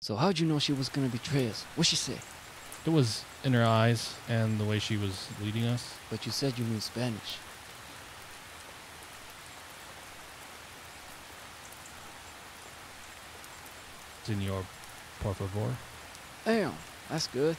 So how'd you know she was going to betray us? What'd she say? It was in her eyes and the way she was leading us. But you said you knew Spanish. Señor, por favor. Damn, that's good.